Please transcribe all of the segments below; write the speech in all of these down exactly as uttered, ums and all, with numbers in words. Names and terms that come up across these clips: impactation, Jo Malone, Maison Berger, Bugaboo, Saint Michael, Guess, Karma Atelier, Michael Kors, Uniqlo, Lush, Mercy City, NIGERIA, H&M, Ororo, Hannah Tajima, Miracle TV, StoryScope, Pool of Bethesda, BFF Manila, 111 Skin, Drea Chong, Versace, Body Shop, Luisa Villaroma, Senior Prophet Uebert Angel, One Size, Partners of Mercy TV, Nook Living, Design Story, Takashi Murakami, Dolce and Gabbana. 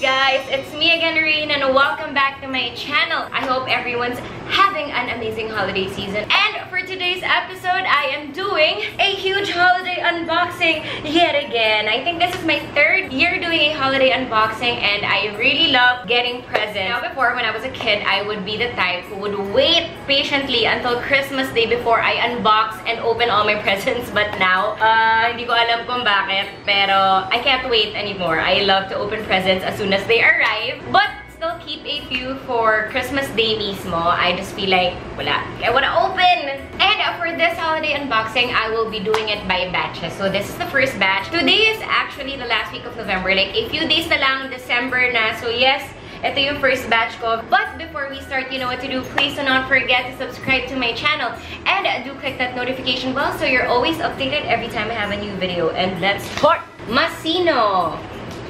guys, it's me again, Noreen, and welcome back to my channel. I hope everyone's having an amazing holiday season. And for today's episode, I am doing a huge holiday unboxing yet again. I think this is my third year doing a holiday unboxing, and I really love getting presents. Now, before, when I was a kid, I would be the type who would wait patiently until Christmas Day before I unbox and open all my presents. But now, uh, hindi ko alam kung bakit, pero I can't wait anymore. I love to open presents as soon as they arrive, but still keep a few for Christmas Day mismo. I just feel like, wala, I wanna open! And for this holiday unboxing, I will be doing it by batches. So this is the first batch. Today is actually the last week of November. Like, a few days na lang, December na. So yes, ito yung first batch ko. But before we start, you know what to do. Please do not forget to subscribe to my channel. And do click that notification bell so you're always updated every time I have a new video. And let's start! Masino!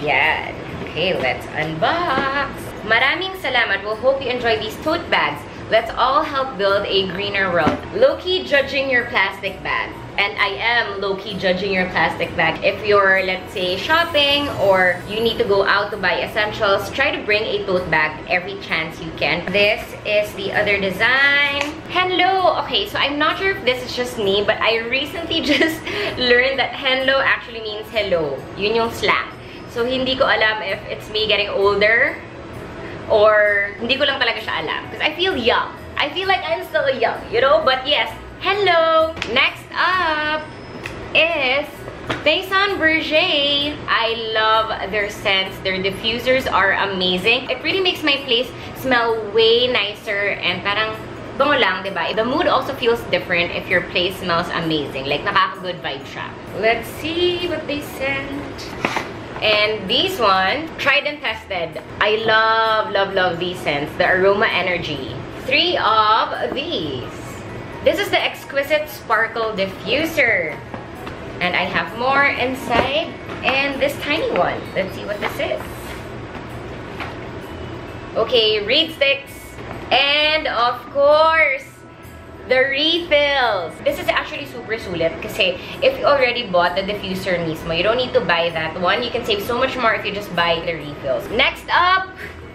Yeah. Okay, let's unbox! Maraming salamat. We'll hope you enjoy these tote bags. Let's all help build a greener world. Low-key judging your plastic bag. And I am low-key judging your plastic bag. If you're, let's say, shopping or you need to go out to buy essentials, try to bring a tote bag every chance you can. This is the other design. Hello! Okay, so I'm not sure if this is just me, but I recently just learned that hello actually means hello. Yun yung slang. So hindi ko alam if it's me getting older or hindi ko lang talaga siya alam. Because I feel young. I feel like I'm still young, you know? But yes, hello! Next up is Maison Berger. I love their scents. Their diffusers are amazing. It really makes my place smell way nicer and parang bango lang, diba? The mood also feels different if your place smells amazing. Like, nakaka-good vibe siya. Let's see what they scent. And these one, tried and tested. I love, love, love these scents. The Aroma Energy. Three of these. This is the Exquisite Sparkle Diffuser. And I have more inside. And this tiny one. Let's see what this is. Okay, reed sticks. And of course, the refills. This is actually super sulit kasi if you already bought the diffuser mismo, you don't need to buy that one. You can save so much more if you just buy the refills. Next up,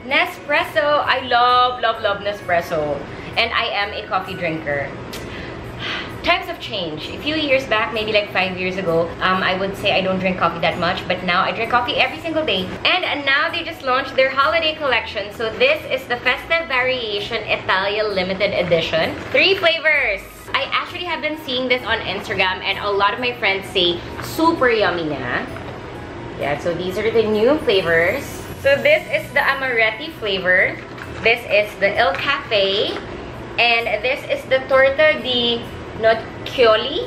Nespresso. I love, love, love Nespresso. And I am a coffee drinker. Times have changed. A few years back, maybe like five years ago, um, I would say I don't drink coffee that much, but now I drink coffee every single day. And, and now they just launched their holiday collection. So this is the Festive Variation Italia Limited Edition. Three flavors! I actually have been seeing this on Instagram and a lot of my friends say super yummy na. Yeah, so these are the new flavors. So this is the Amaretti flavor. This is the Il Cafe. And this is the Torta di Noccioli,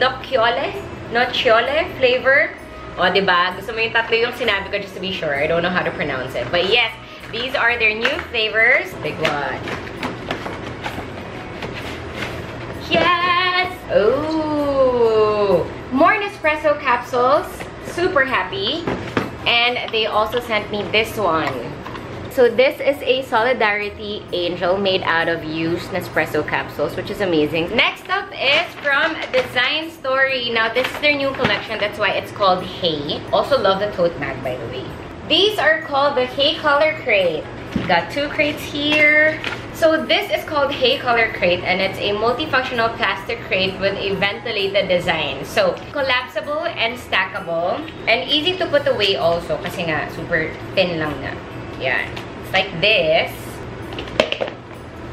Nocciole, Nocciole flavor. O, diba? Gusto mo yung tatlo yung sinabi ko just to be sure. I don't know how to pronounce it. But yes, these are their new flavors. Big one. Yes! Ooh! More Nespresso capsules. Super happy. And they also sent me this one. So this is a Solidarity Angel made out of used Nespresso capsules, which is amazing. Next up is from Design Story. Now, this is their new collection. That's why it's called Hay. Also love the tote bag, by the way. These are called the Hay Color Crate. We got two crates here. So this is called Hay Color Crate, and it's a multifunctional plastic crate with a ventilated design. So collapsible and stackable, and easy to put away also kasi nga super thin lang na. Yan. It's like this.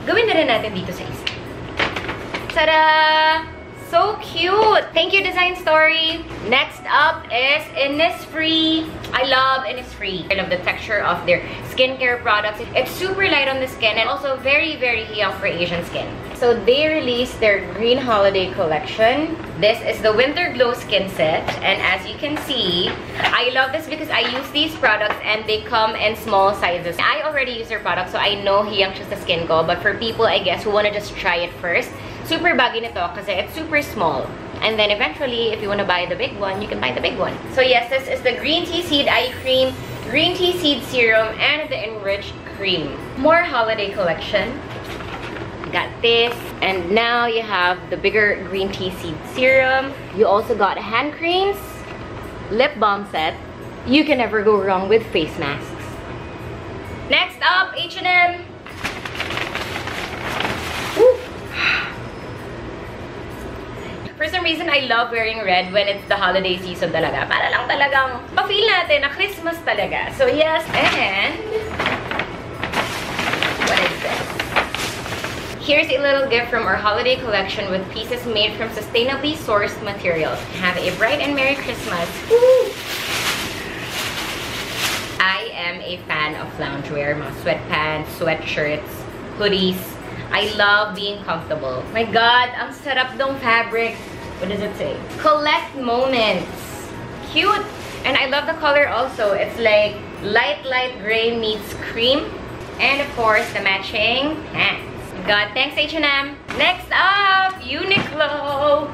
Gawin na rin natin dito sa isa. Ta-da! So cute! Thank you, Design Story! Next up is Innisfree. I love Innisfree. I love the texture of their skincare products. It's super light on the skin and also very, very young for Asian skin. So they released their Green Holiday Collection. This is the Winter Glow Skin Set. And as you can see, I love this because I use these products and they come in small sizes. I already use their products, so I know hiyang siya sa skin ko. But for people, I guess, who want to just try it first, super baggy nito kasi it's super small. And then eventually, if you want to buy the big one, you can buy the big one. So yes, this is the Green Tea Seed Eye Cream, Green Tea Seed Serum, and the Enriched Cream. More holiday collection. Got this. And now you have the bigger Green Tea Seed Serum. You also got hand creams, lip balm set. You can never go wrong with face masks. Next up, H and M. For some reason, I love wearing red when it's the holiday season talaga. Para lang talagang pa-feel natin na Christmas talaga. So yes, and what is this? Here's a little gift from our holiday collection with pieces made from sustainably sourced materials. Have a bright and Merry Christmas. Woo! I am a fan of loungewear, mga sweatpants, sweatshirts, hoodies. I love being comfortable. My God, ang sarap dong fabric. What does it say? Collect moments. Cute. And I love the color also. It's like light, light gray meets cream. And of course, the matching pants. God, thanks H and M. Next up, Uniqlo.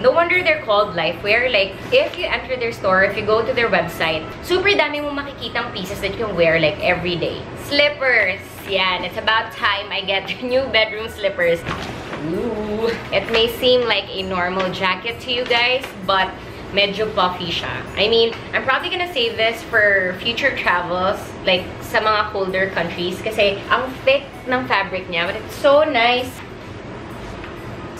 No wonder they're called lifewear. Like, if you enter their store, if you go to their website, super dami mong makikitang pieces that you can wear like every day. Slippers. Yan, it's about time I get new bedroom slippers. Ooh. It may seem like a normal jacket to you guys, but medyo puffy siya. I mean, I'm probably gonna save this for future travels, like sa mga colder countries, kasi ang thick ng fabric niya, but it's so nice.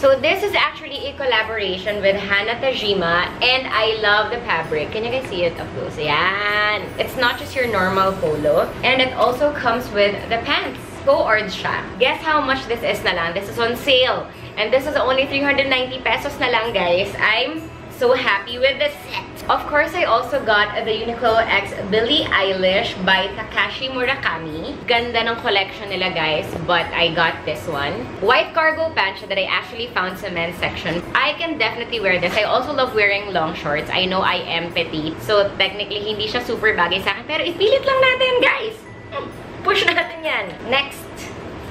So this is actually a collaboration with Hannah Tajima, and I love the fabric. Can you guys see it up close? Yan! It's not just your normal polo, and it also comes with the pants. Go ords siya. Guess how much this is na lang. This is on sale, and this is only three hundred ninety pesos na lang, guys. I'm so happy with this set. Of course, I also got the Uniqlo X Billie Eilish by Takashi Murakami. Ganda ng collection nila, guys, but I got this one. White cargo pants that I actually found sa men's section. I can definitely wear this. I also love wearing long shorts. I know I am petite, so technically, hindi siya super bagay sa akin. Pero ipilit lang natin, guys! Hmm, push natin yan! Next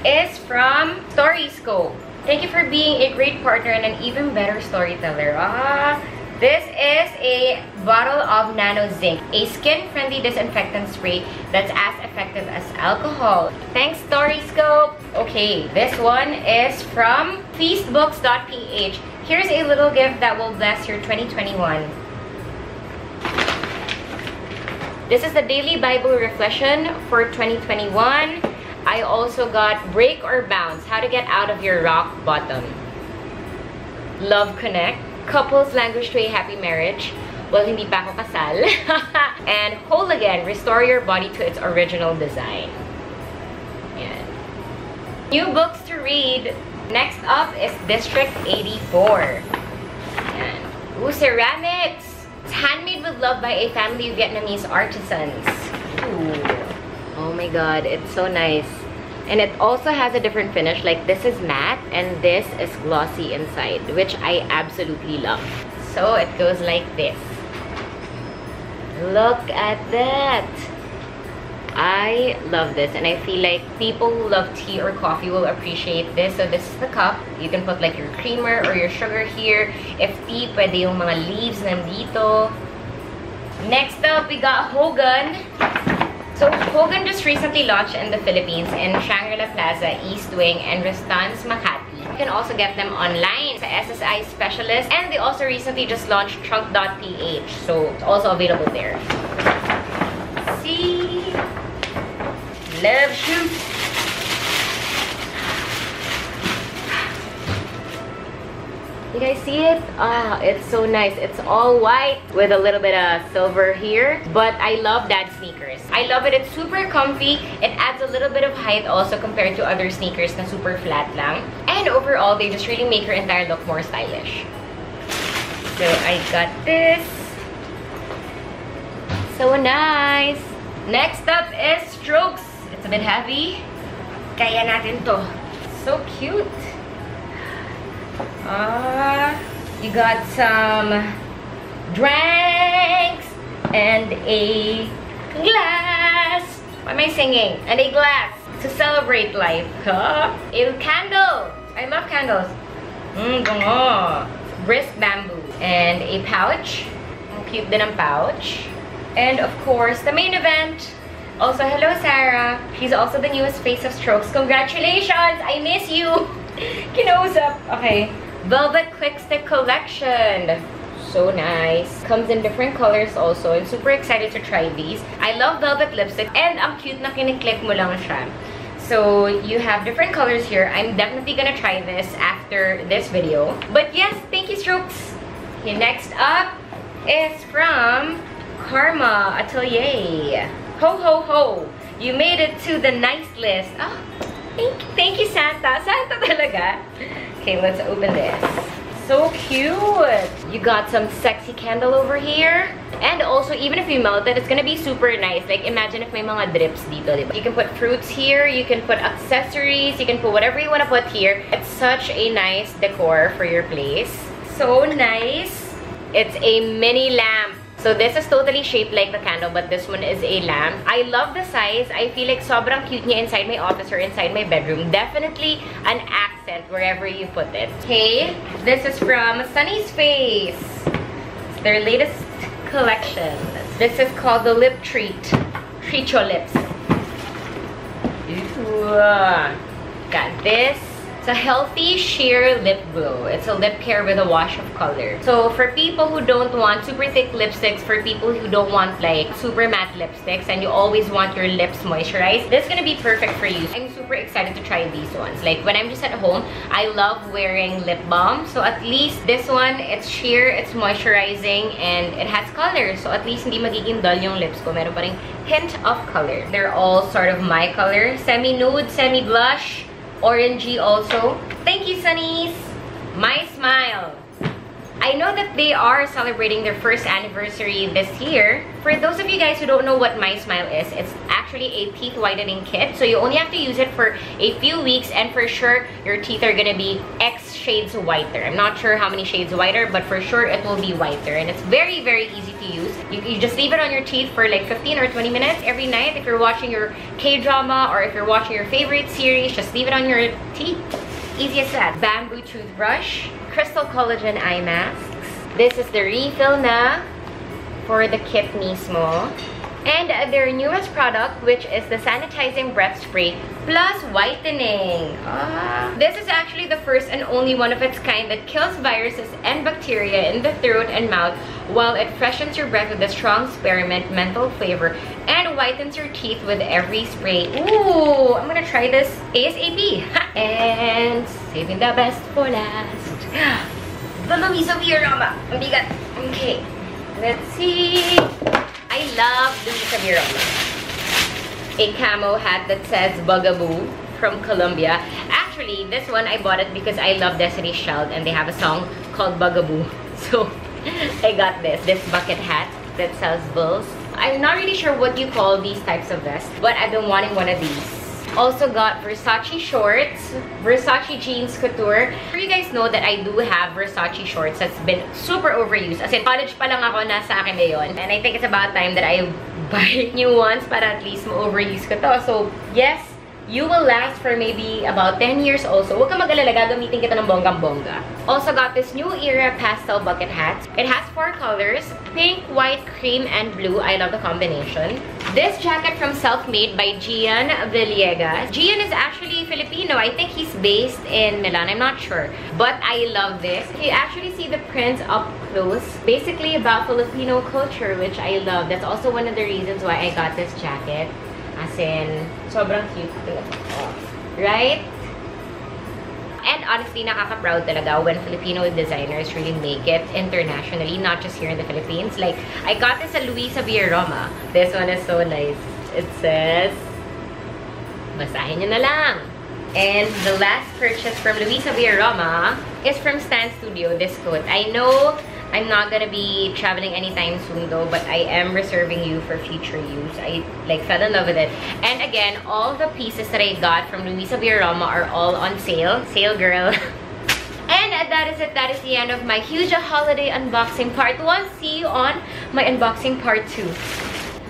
is from StoryScope. Thank you for being a great partner and an even better storyteller. Ah! This is a bottle of Nano Zinc, a skin-friendly disinfectant spray that's as effective as alcohol. Thanks, StoryScope! Okay, this one is from feast books dot p h. Here's a little gift that will bless your twenty twenty-one. This is the Daily Bible Reflection for twenty twenty-one. I also got Break or Bounce, How to Get Out of Your Rock Bottom. Love Connect. Couples Language to a Happy Marriage. Well, hindi pa ako kasal. And Whole Again, Restore Your Body to its Original Design. Yan. New books to read. Next up is District eighty-four. Yan. Ooh, ceramics! It's handmade with love by a family of Vietnamese artisans. Ooh. Oh my God, it's so nice. And it also has a different finish, like this is matte and this is glossy inside, which I absolutely love. So it goes like this. Look at that! I love this, and I feel like people who love tea or coffee will appreciate this. So this is the cup. You can put like your creamer or your sugar here. If tea, pwede yung mga leaves nandito. Next up, we got Hogan. So, Hogan just recently launched in the Philippines in Shangri-La Plaza, East Wing, and Restans, Makati. You can also get them online sa S S I Specialist, and they also recently just launched trunk dot p h, so it's also available there. See? Love shoes! You guys see it? Ah, it's so nice. It's all white with a little bit of silver here. But I love that sneakers. I love it. It's super comfy. It adds a little bit of height also compared to other sneakers na super flat lang. And overall, they just really make your entire look more stylish. So I got this. So nice. Next up is Strokes. It's a bit heavy. Kaya natin to. So cute. Ah, uh, you got some drinks and a glass. Why am I singing? And a glass to celebrate life. Huh? A candle. I love candles. Mm, oh. Brisk bamboo. And a pouch. Ang cute din ang pouch. And of course, the main event. Also, hello, Sarah. She's also the newest face of Strokes. Congratulations! I miss you. Kinausap. Okay. Velvet Quick Stick Collection. so nice. Comes in different colors also. I'm super excited to try these. I love velvet lipstick and ang cute na kiniklik mo lang siya. So you have different colors here. I'm definitely gonna try this after this video. But yes, thank you, Strokes. Okay, next up is from Karma Atelier. Ho ho ho! You made it to the nice list. Oh, thank you, thank you, Santa. Santa talaga. Okay, let's open this. So cute. You got some sexy candle over here. And also, even if you melt it, it's gonna be super nice. Like, imagine if may mga drips dito, diba? You can put fruits here, you can put accessories, you can put whatever you wanna put here. It's such a nice decor for your place. So nice. It's a mini lamp. So this is totally shaped like the candle, but this one is a lamp. I love the size. I feel like sobrang cute niya inside my office or inside my bedroom. Definitely an accent wherever you put it. Okay, this is from Sunny's Face. It's their latest collection. This is called the Lip Treat. Treat your lips. Ooh. Got this. It's a healthy sheer lip glow. It's a lip care with a wash of color. So for people who don't want super thick lipsticks, for people who don't want like super matte lipsticks and you always want your lips moisturized, this is gonna be perfect for you. I'm super excited to try these ones. Like when I'm just at home, I love wearing lip balm. So at least this one, it's sheer, it's moisturizing, and it has color. So at least hindi magiging dull yung lips ko. Meron pa ring hint of color. They're all sort of my color. Semi-nude, semi-blush, orangey also. Thank you, Sunnies. My Smile. I know that they are celebrating their first anniversary this year. For those of you guys who don't know what My Smile is, it's actually a teeth whitening kit. So you only have to use it for a few weeks and for sure your teeth are gonna be X shades whiter. I'm not sure how many shades whiter, but for sure it will be whiter. And it's very, very easy to use. You, you just leave it on your teeth for like fifteen or twenty minutes every night. If you're watching your K-drama or if you're watching your favorite series, just leave it on your teeth. Easy as that. Bamboo toothbrush. Crystal collagen eye masks. This is the refill na for the kit mismo. And their newest product, which is the sanitizing breath spray plus whitening. Ah. This is actually the first and only one of its kind that kills viruses and bacteria in the throat and mouth while it freshens your breath with a strong spearmint menthol flavor and whitens your teeth with every spray. Ooh, I'm gonna try this ASAP. And saving the best for last. The Luisa Villaroma. Ang bigat. Okay. Let's see. I love Luisa Villaroma. A camo hat that says Bugaboo from Colombia. Actually, this one I bought it because I love Destiny's Child and they have a song called Bugaboo. So, I got this. This bucket hat that sells bulls. I'm not really sure what you call these types of vests, but I've been wanting one of these. Also got Versace shorts, Versace jeans couture. You guys know that I do have Versace shorts that's been super overused. As in, college pa lang ako, nasa akin na yun. And I think it's about time that I buy new ones para at least ma-overuse ko to. So, yes, you will last for maybe about ten years also. Huwag ka mag-alala, gagamitin kita ng bonggang-bongga. Also got this New Era pastel bucket hat. It has four colors, pink, white, cream, and blue. I love the combination. This jacket from Selfmade by Gian Villegas. Gian is actually Filipino. I think he's based in Milan. I'm not sure. But I love this. You actually see the prints up close. Basically about Filipino culture, which I love. That's also one of the reasons why I got this jacket. As in, sobrang cute. Right? And honestly, nakaka-proud talaga when Filipino designers really make it internationally, not just here in the Philippines. Like, I got this at Luisa Villaroma. This one is so nice. It says, basahin nyo na lang. And the last purchase from Luisa Villaroma is from Stan Studio, this coat. I know I'm not gonna be traveling anytime soon though, but I am reserving you for future use. I like fell in love with it. And again, all the pieces that I got from Luisa Villaroma are all on sale. Sale girl. And that is it. That is the end of my huge holiday unboxing part one. See you on my unboxing part two.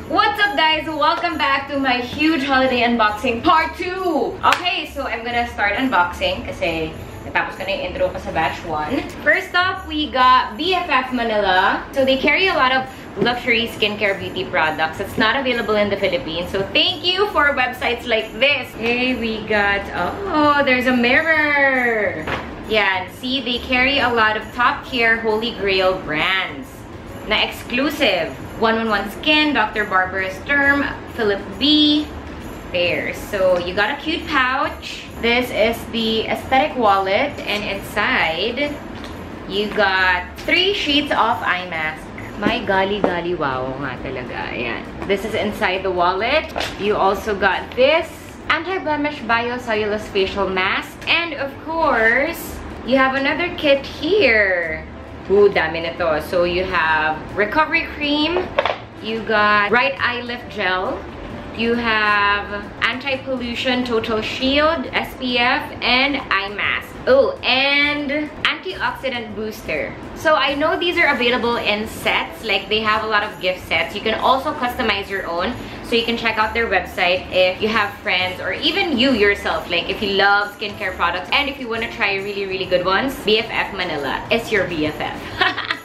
What's up guys? Welcome back to my huge holiday unboxing part two. Okay, so I'm gonna start unboxing kasi tapos ko na yung intro ko sa batch one. First up, we got B F F Manila. So they carry a lot of luxury skincare beauty products. It's not available in the Philippines. So thank you for websites like this. Hey, we got, oh, there's a mirror. Yan, see, they carry a lot of top care holy grail brands na exclusive. one one one Skin, Doctor Barbara's Term, Philip B. There. So you got a cute pouch. This is the aesthetic wallet, and inside you got three sheets of eye mask. My golly golly wow nga talaga. Ayan. This is inside the wallet. You also got this anti-blemish biocellulose facial mask, and of course you have another kit here. Ooh, dami nito. So you have recovery cream, you got right eye lift gel, you have anti-pollution total shield, S P F, and eye mask. Oh, and antioxidant booster. So I know these are available in sets, like they have a lot of gift sets. You can also customize your own, so you can check out their website if you have friends or even you yourself, like if you love skincare products and if you want to try really really good ones. B F F Manila is your B F F.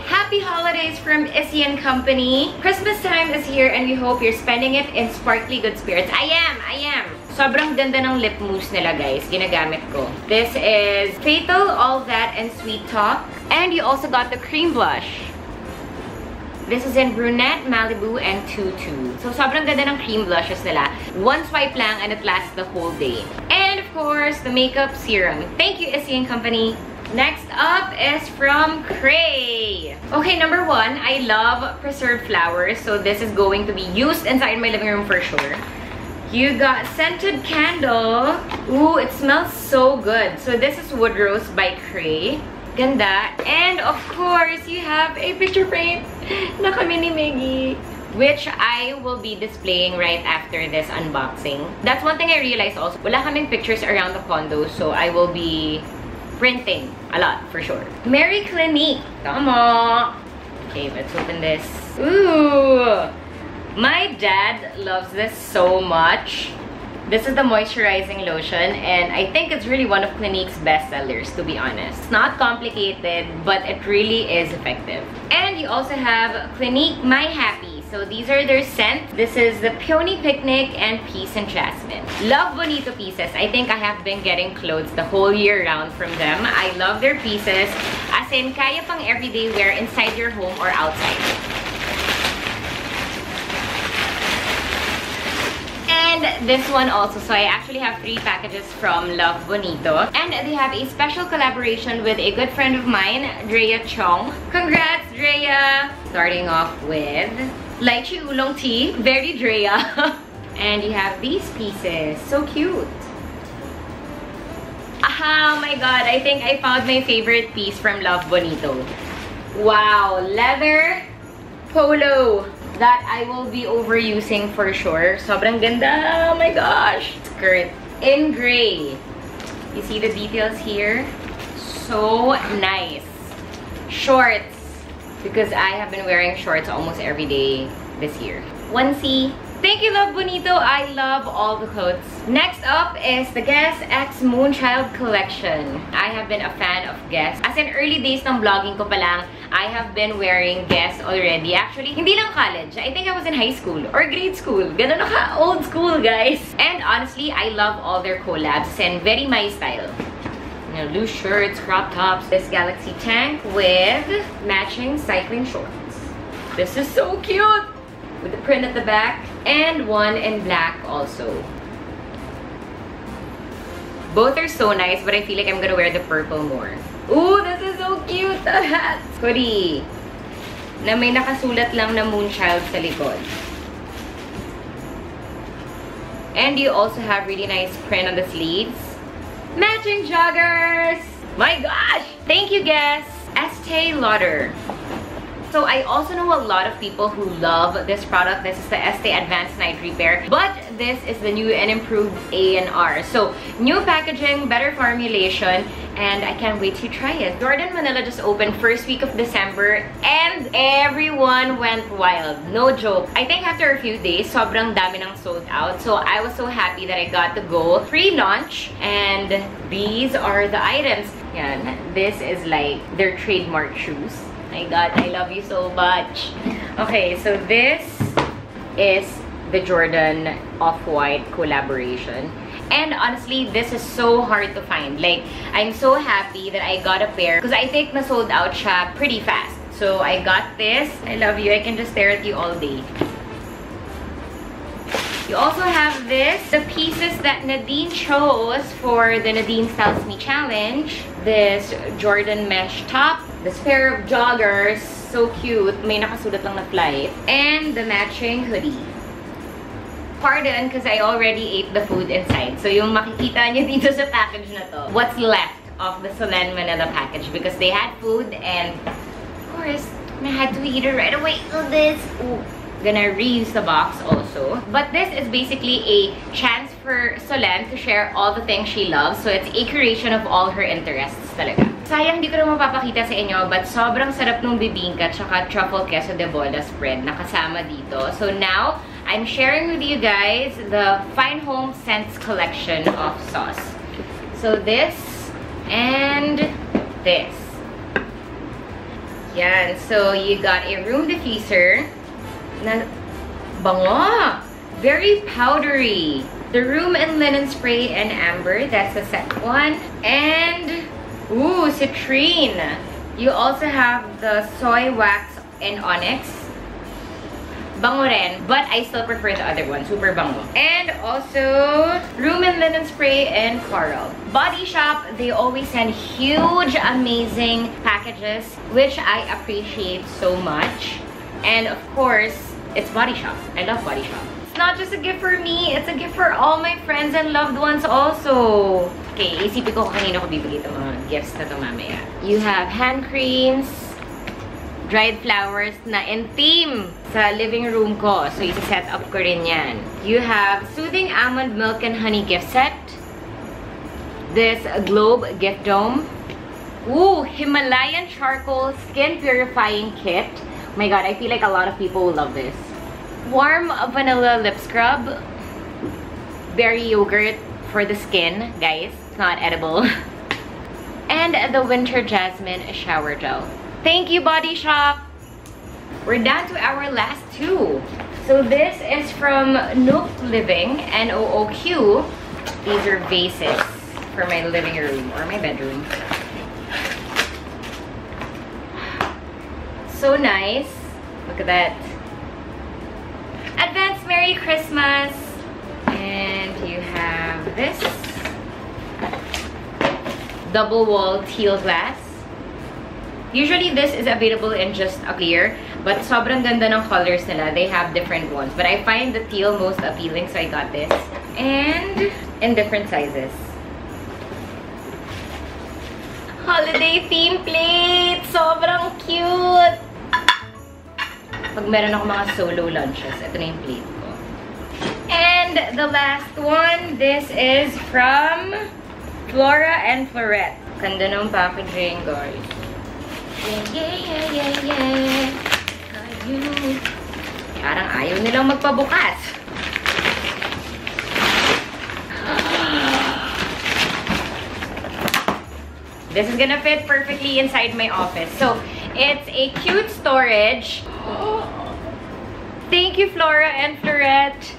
Happy holidays from Issy and Company. Christmas time is here and we hope you're spending it in sparkly good spirits. I am, I am. Sobrang ganda ng lip mousse nila, guys. Ginagamit ko. This is Fatal, All That, and Sweet Talk. And you also got the cream blush. This is in Brunette, Malibu, and Tutu. So sobrang ganda ng cream blushes nila. One swipe lang and it lasts the whole day. And of course, the makeup serum. Thank you, Issy and Company. Next up is from Cray. Okay, number one, I love preserved flowers, so this is going to be used inside my living room for sure. You got scented candle. Ooh, it smells so good. So this is Wood Rose by Cray. Ganda. And of course, you have a picture frame na kami ni Maggie, which I will be displaying right after this unboxing. That's one thing I realized also. Wala kaming pictures around the condo, so I will be printing a lot for sure. Mary Clinique. Tama. Okay, let's open this. Ooh, my dad loves this so much. This is the moisturizing lotion, and I think it's really one of Clinique's best sellers, to be honest. It's not complicated, but it really is effective. And you also have Clinique My Happy. So these are their scents. This is the Peony Picnic and Peace and Jasmine. Love Bonito pieces. I think I have been getting clothes the whole year round from them. I love their pieces. As in, kaya pang everyday wear inside your home or outside. And this one also. So I actually have three packages from Love Bonito. And they have a special collaboration with a good friend of mine, Drea Chong. Congrats, Drea! Starting off with lychee oolong tea, very Drea. And you have these pieces, so cute. Aha, oh my god, I think I found my favorite piece from Love Bonito. Wow, leather polo that I will be overusing for sure. Sobrang ganda, oh my gosh. Skirt in gray. You see the details here? So nice. Shorts, because I have been wearing shorts almost every day this year. Onesie. Thank you, Love Bonito. I love all the clothes. Next up is the Guess X Moonchild collection. I have been a fan of Guess. As in early days ng vlogging ko pa lang, I have been wearing Guess already. Actually, hindi lang college. I think I was in high school or grade school. Ganun ka old school, guys. And honestly, I love all their collabs and very my style. You know, loose shirts, crop tops. This galaxy tank with matching cycling shorts. This is so cute! With the print at the back. And one in black also. Both are so nice, but I feel like I'm gonna wear the purple more. Ooh, this is so cute! The hat! Hoodie. Na may nakasulat lang na Moonchild sa likod. And you also have really nice print on the sleeves. Matching joggers! My gosh! Thank you, Guess! Estee Lauder. So I also know a lot of people who love this product. This is the Estee Advanced Night Repair. But this is the new and improved A and R. So new packaging, better formulation, and I can't wait to try it. Jordan Manila just opened first week of December and everyone went wild. No joke. I think after a few days, sobrang dami ng sold out. So I was so happy that I got to go pre-launch. And these are the items. Yan. This is like their trademark shoes. My god, I love you so much. Okay, so this is the Jordan Off-White collaboration. And honestly, this is so hard to find. Like, I'm so happy that I got a pair because I think na sold out siya pretty fast. So I got this. I love you. I can just stare at you all day. You also have this, the pieces that Nadine chose for the Nadine Styles Me Challenge. This Jordan mesh top, this pair of joggers, so cute. May nakasulat lang na flight, and the matching hoodie. Pardon, because I already ate the food inside. So yung makikita niyo dito sa package na to, what's left of the Solen Manila package, because they had food and of course I had to eat it right away. So this. Ooh. Gonna reuse the box also. But this is basically a chance for Solen to share all the things she loves. So it's a curation of all her interests talaga. Sayang di ko na mapapakita sa inyo, but sobrang sarap nung bibingka tsaka truffle queso de bola spread na kasama dito. So now, I'm sharing with you guys the Fine Home Scents collection of sauce. So this and this. Yan. So you got a room diffuser. Na bango! Very powdery. The Room and Linen Spray and Amber. That's the set one. And, ooh, citrine. You also have the Soy Wax and Onyx. Bango rin, but I still prefer the other one. Super bango. And also, Room and Linen Spray and Coral. Body Shop, they always send huge, amazing packages, which I appreciate so much. And of course, it's Body Shop. I love Body Shop. It's not just a gift for me, it's a gift for all my friends and loved ones also. Okay, isipin ko kanino ko bibigay itong mga gifts na to mamaya. You have hand creams, dried flowers na intim sa living room ko. So, isa-set up ko rin yan. You have Soothing Almond Milk and Honey gift set. This Globe Gift Dome. Ooh, Himalayan Charcoal Skin Purifying Kit. Oh my god, I feel like a lot of people will love this. Warm vanilla lip scrub. Berry yogurt for the skin, guys. It's not edible. And the winter jasmine shower gel. Thank you, Body Shop. We're down to our last two. So this is from Nook Living, N O O Q. These are vases for my living room or my bedroom. So nice. Look at that. Advance Merry Christmas. And you have this. Double wall teal glass. Usually this is available in just a clear. But sobrang ganda ng colors nila. They have different ones. But I find the teal most appealing. So I got this. And in different sizes. Holiday theme plate. Sobrang cute. Pag meron ako mga solo lunches, ito na yung plate ko. And the last one, this is from Flora and Florette. Ganda ng packaging, guys. Yeah, yeah, yeah, yeah. Ayun. Parang ayaw nilang magpabukas. This is gonna fit perfectly inside my office. So, it's a cute storage. Thank you, Flora and Florette.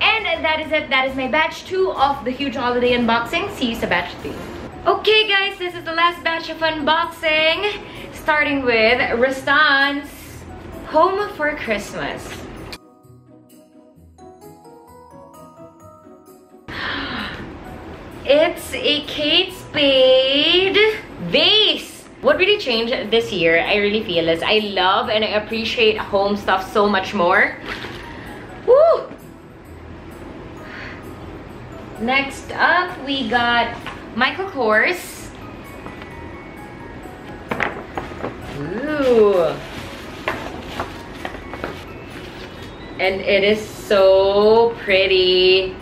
And that is it. That is my batch two of the huge holiday unboxing. See you to batch three. Okay, guys, this is the last batch of unboxing. Starting with Rastan's Home for Christmas. It's a Kate Spade vase. What really changed this year, I really feel, is I love and I appreciate home stuff so much more. Woo! Next up, we got Michael Kors. Ooh. And it is so pretty.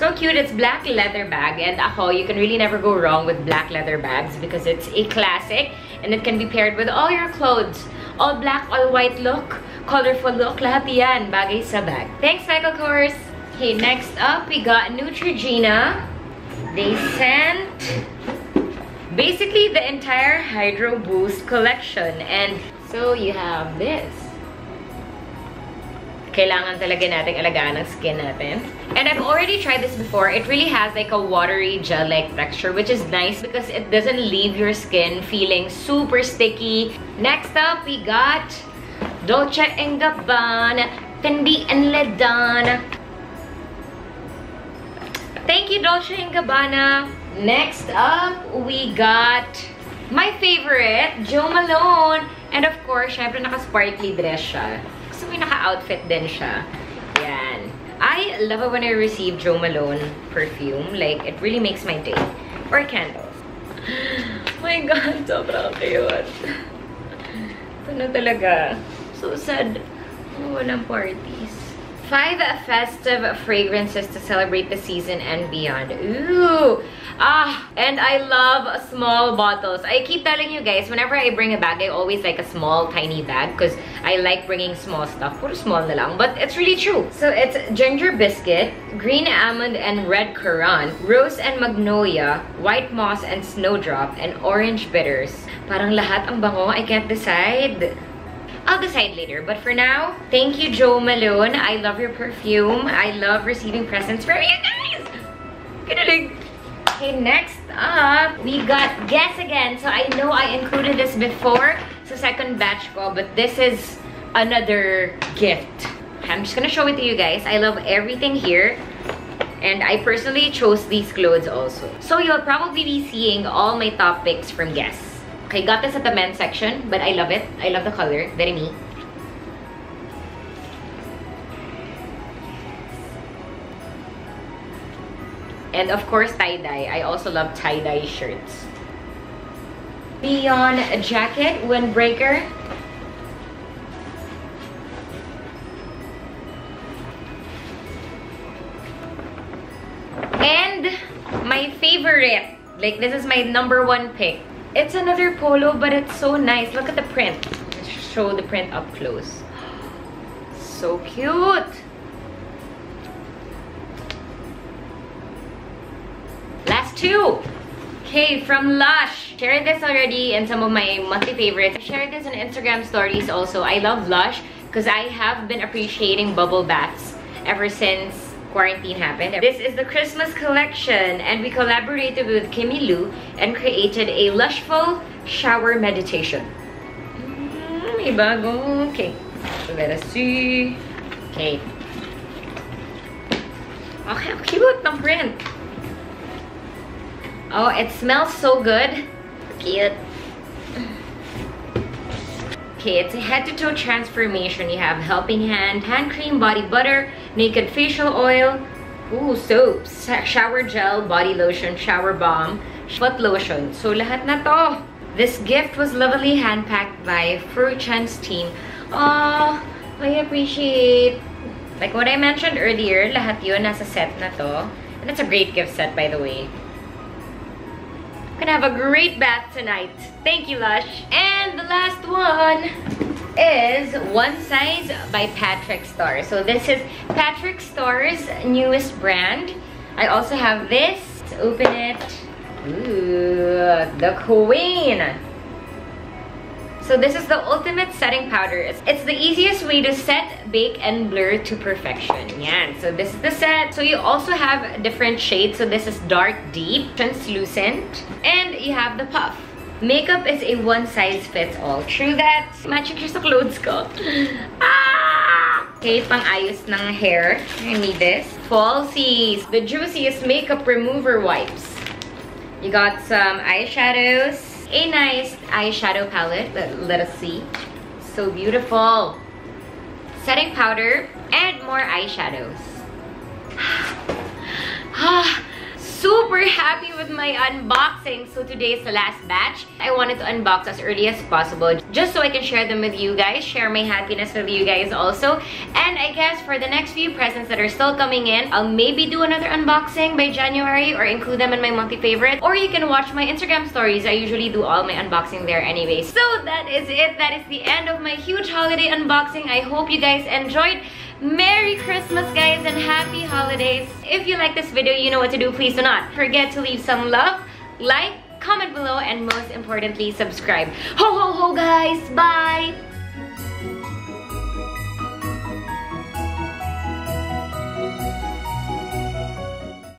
So cute, it's black leather bag, and ako, you can really never go wrong with black leather bags because it's a classic and it can be paired with all your clothes. All black, all white look, colorful look, lahat yan, bagay sa bag. Thanks, Michael Kors! Okay, next up, we got Neutrogena. They sent basically the entire Hydro Boost collection, and so you have this. kailangan talaga natin alagaan ang skin natin. And I've already tried this before. It really has like a watery gel-like texture, which is nice because it doesn't leave your skin feeling super sticky. Next up, we got Dolce and Gabbana Fendi and Ledan. Thank you, Dolce and Gabbana. Next up, we got my favorite, Jo Malone. And of course, syempre naka-sparkly dress siya. May naka-outfit din siya. Yan. I love it when I receive Jo Malone perfume. Like, it really makes my day. Or candles. Oh my God, sobrang cute. Ito na talaga. So sad. Walang parties. Five festive fragrances to celebrate the season and beyond. Ooh! Ah! And I love small bottles. I keep telling you guys, whenever I bring a bag, I always like a small, tiny bag because I like bringing small stuff. Puro small na lang, but it's really true. So it's ginger biscuit, green almond and red currant, rose and magnolia, white moss and snowdrop, and orange bitters. Parang lahat ang bango. I can't decide. I'll decide later, but for now, thank you, Jo Malone. I love your perfume. I love receiving presents from you guys. Kidding. Okay, next up, we got Guess again. So I know I included this before, so second batch ko, but this is another gift. I'm just gonna show it to you guys. I love everything here. And I personally chose these clothes also. So you'll probably be seeing all my top picks from Guess. Okay, got this at the men's section, but I love it. I love the color. Very me. And of course, tie-dye. I also love tie-dye shirts. Beyond jacket, windbreaker. And my favorite. Like, this is my number one pick. It's another polo, but it's so nice. Look at the print. Let's show the print up close. So cute. Last two. Okay, from Lush. Shared this already in some of my monthly favorites. I shared this in Instagram stories also. I love Lush because I have been appreciating bubble baths ever since quarantine happened. This is the Christmas collection, and we collaborated with Kimmy Lou and created a Lushful shower meditation. Mm, may bago. Okay, so let us see. Okay. Oh, how cute the print. Oh, it smells so good. Cute. Okay, it's a head-to-toe transformation. You have helping hand, hand cream, body butter, naked facial oil, ooh, soaps, shower gel, body lotion, shower balm, foot lotion. So, lahat na to. This gift was lovingly hand-packed by Fru Chan's team. Oh, I appreciate. Like what I mentioned earlier, lahat yun nasa set na to. And it's a great gift set, by the way. Gonna have a great bath tonight. Thank you, Lush. And the last one is One Size by Patrick Star. So this is Patrick Star's newest brand. I also have this. Let's open it. Ooh, the queen. So this is the ultimate setting powder. It's the easiest way to set, bake, and blur to perfection. Yeah, so this is the set. So you also have different shades. So this is dark, deep, translucent, and you have the puff. Makeup is a one-size-fits-all. True that. Matching your clothes ko. Ah! Okay, pang-ayos ng hair. I need this. Falsies. The juiciest makeup remover wipes. You got some eyeshadows. A nice eyeshadow palette. Let, let us see. So beautiful. Setting powder and more eyeshadows. Super happy with my unboxing. So today is the last batch. I wanted to unbox as early as possible just so I can share them with you guys, share my happiness with you guys also. And I guess for the next few presents that are still coming in, I'll maybe do another unboxing by January or include them in my monthly favorite. Or you can watch my Instagram stories. I usually do all my unboxing there anyway. So that is it. That is the end of my huge holiday unboxing. I hope you guys enjoyed. Merry Christmas, guys, and happy holidays. If you like this video, you know what to do. Please do not forget to leave some love, like, comment below, and most importantly, subscribe. Ho ho ho, guys. Bye.